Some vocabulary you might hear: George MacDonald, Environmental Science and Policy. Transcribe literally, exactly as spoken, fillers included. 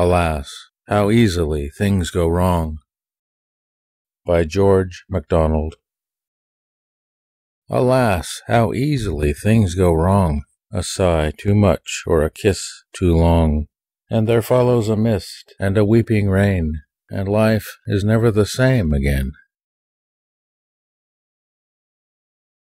Alas, how easily things go wrong. By George MacDonald. Alas, how easily things go wrong, a sigh too much or a kiss too long, and there follows a mist and a weeping rain, and life is never the same again.